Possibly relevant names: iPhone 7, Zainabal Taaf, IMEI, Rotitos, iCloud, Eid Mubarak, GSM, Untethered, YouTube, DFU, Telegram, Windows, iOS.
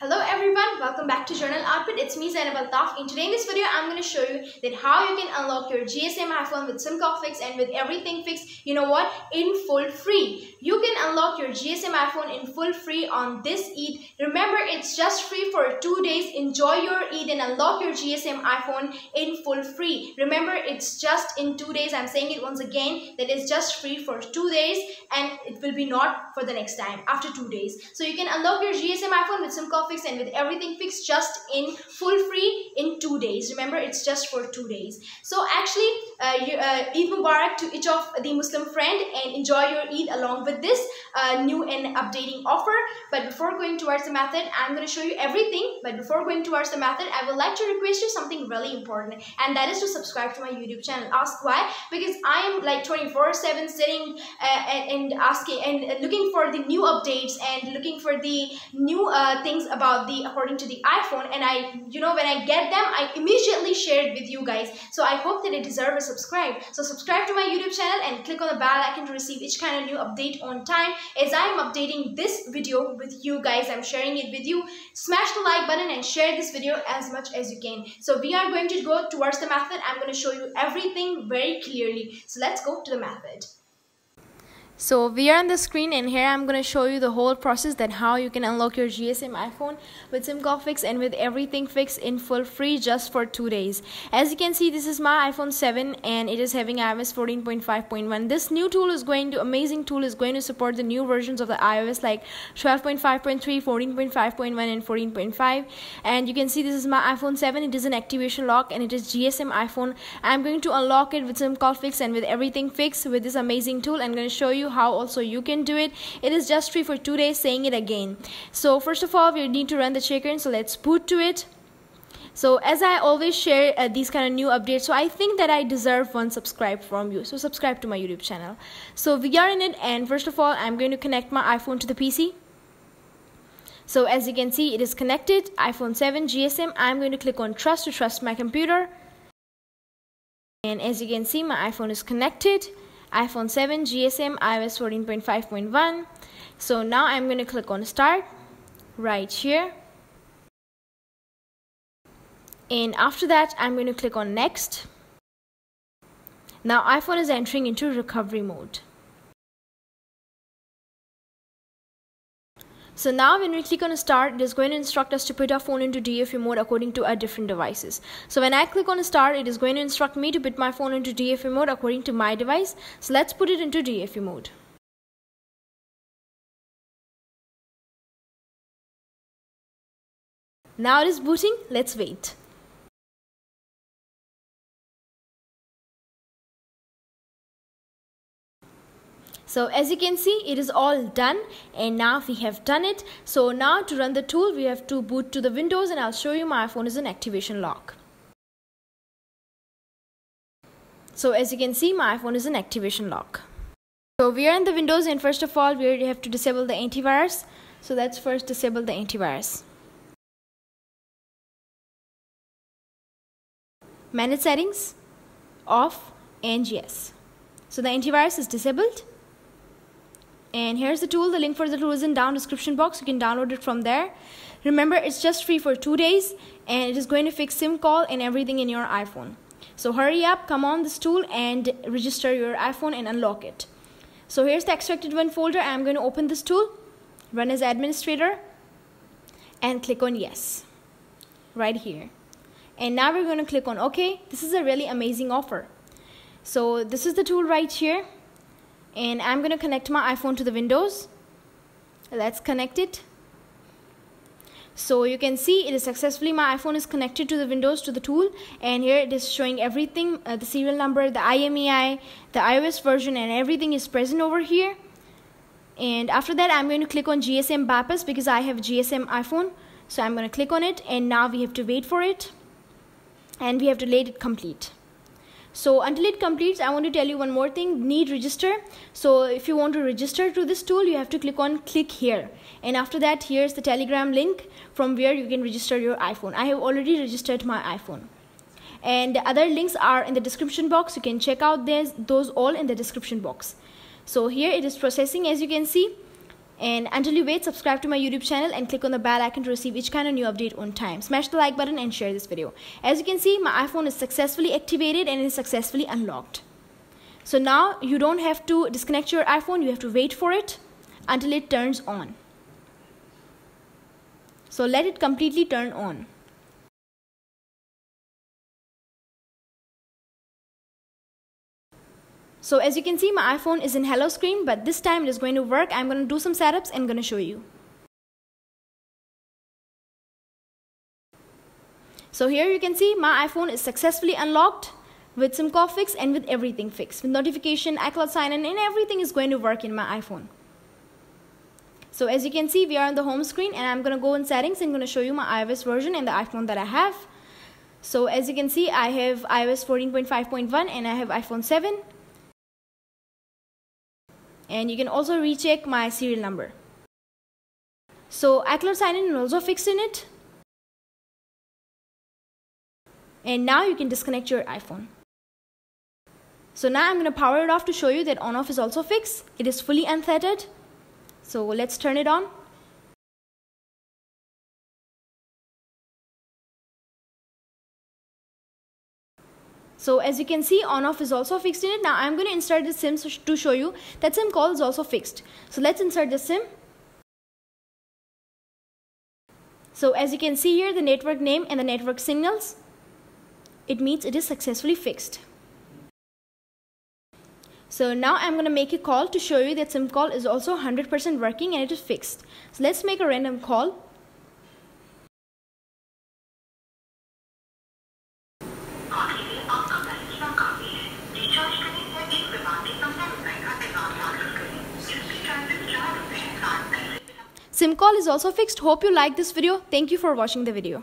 Hello everyone, welcome back to Journal Output. It's me Zainabal Taaf, and today in this video I'm going to show you that how you can unlock your GSM iPhone with SIM card fix and with everything fixed, you know what, in full free. You can unlock your GSM iPhone in full free on this Eid. Remember, it's just free for 2 days. Enjoy your Eid and unlock your GSM iPhone in full free. Remember, it's just in 2 days. I'm saying it once again, that it's just free for 2 days and it will be not for the next time after 2 days. So you can unlock your GSM iPhone with SIM card fix and with everything fixed just in full free in 2 days. Remember, it's just for 2 days. So actually, Eid Mubarak to each of the Muslim friend, and enjoy your Eid along with this new and updating offer. But before going towards the method, I'm going to show you everything. But before going towards the method, I would like to request you something really important, and that is to subscribe to my YouTube channel. Ask why? Because I am like 24/7 sitting and asking and looking for the new updates and looking for the new things about according to the iPhone, and when I get them, I immediately share it with you guys. So I hope that it deserves a subscribe. So subscribe to my YouTube channel and click on the bell icon to receive each kind of new update on time. As I am updating this video with you guys, I'm sharing it with you. Smash the like button and share this video as much as you can. So we are going to go towards the method. I'm going to show you everything very clearly. So let's go to the method. So we are on the screen, and here I'm going to show you the whole process that how you can unlock your GSM iPhone with SIM card fix and with everything fixed in full free just for 2 days. As you can see, this is my iPhone 7 and it is having iOS 14.5.1. This new tool is going to, amazing tool, is going to support the new versions of the iOS like 12.5.3, 14.5.1 and 14.5. And you can see this is my iPhone 7. It is an activation lock and it is GSM iPhone. I'm going to unlock it with SIM card fix and with everything fixed with this amazing tool. I'm going to show you how also you can do it. It is just free for 2 days, saying it again. So first of all, we need to run the check-in. So let's boot to it. So as I always share these kind of new updates, so I think that I deserve one subscribe from you. So subscribe to my YouTube channel. So we are in it, and first of all, I'm going to connect my iPhone to the PC. So as you can see, it is connected, iPhone 7 GSM. I'm going to click on trust to trust my computer. And as you can see, my iPhone is connected. iPhone 7 GSM iOS 14.5.1. So now I'm going to click on start right here, and after that I'm going to click on next. Now iPhone is entering into recovery mode. So now when we click on start, it is going to instruct us to put our phone into DFU mode according to our different devices. So when I click on start, it is going to instruct me to put my phone into DFU mode according to my device. So let's put it into DFU mode. Now it is booting, let's wait. So as you can see, it is all done, and now we have done it. So now to run the tool, we have to boot to the Windows, and I'll show you my iPhone is an activation lock. So as you can see, my iPhone is an activation lock. So we are in the Windows, and first of all, we have to disable the antivirus. So let's first disable the antivirus. Manage settings, off, and yes. So the antivirus is disabled. And here's the tool. The link for the tool is in down description box. You can download it from there. Remember, it's just free for 2 days, and it is going to fix SIM call and everything in your iPhone. So hurry up, come on this tool and register your iPhone and unlock it. So here's the extracted one folder. I'm going to open this tool, run as administrator, and click on yes right here. And now we're going to click on OK. This is a really amazing offer. So this is the tool right here. And I'm going to connect my iPhone to the Windows. Let's connect it. So you can see it is successfully, my iPhone is connected to the Windows, to the tool, and here it is showing everything, the serial number, the IMEI, the iOS version, and everything is present over here. And after that, I'm going to click on GSM bypass because I have GSM iPhone. So I'm going to click on it, and now we have to wait for it, and we have to let it complete. So until it completes, I want to tell you one more thing, need register. So if you want to register to this tool, you have to click here. And after that, here's the Telegram link from where you can register your iPhone. I have already registered my iPhone. And other links are in the description box. You can check out those all in the description box. So here it is processing, as you can see. And until you wait, subscribe to my YouTube channel and click on the bell icon to receive each kind of new update on time. Smash the like button and share this video. As you can see, my iPhone is successfully activated and is successfully unlocked. So now you don't have to disconnect your iPhone. You have to wait for it until it turns on. So let it completely turn on. So as you can see, my iPhone is in hello screen, but this time it is going to work. I'm going to do some setups and going to show you. So here you can see my iPhone is successfully unlocked with SIM card fix and with everything fixed. With notification, iCloud sign-in, and everything is going to work in my iPhone. So as you can see, we are on the home screen, and I'm going to go in settings and going to show you my iOS version and the iPhone that I have. So as you can see, I have iOS 14.5.1 and I have iPhone 7. And you can also recheck my serial number. So iCloud sign-in is also fixed in it. And now you can disconnect your iPhone. So now I'm going to power it off to show you that on-off is also fixed. It is fully untethered. So let's turn it on. So as you can see, on-off is also fixed in it. Now I'm going to insert the SIM to show you that SIM call is also fixed. So let's insert the SIM. So as you can see here, the network name and the network signals. It means it is successfully fixed. So now I'm going to make a call to show you that SIM call is also 100% working and it is fixed. So let's make a random call. SIM call is also fixed. Hope you like this video. Thank you for watching the video.